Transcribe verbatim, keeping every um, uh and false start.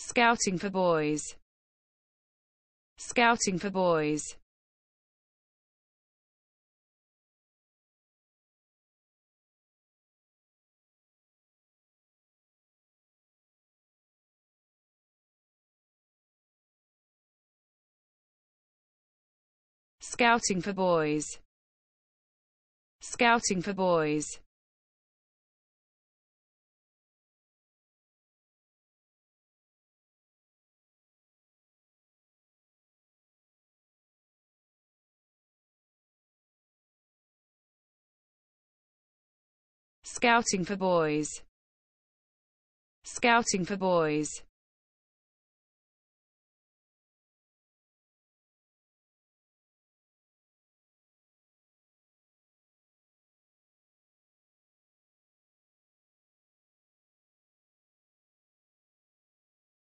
Scouting for Boys. Scouting for Boys. Scouting for Boys. Scouting for Boys. Scouting for Boys. Scouting for Boys.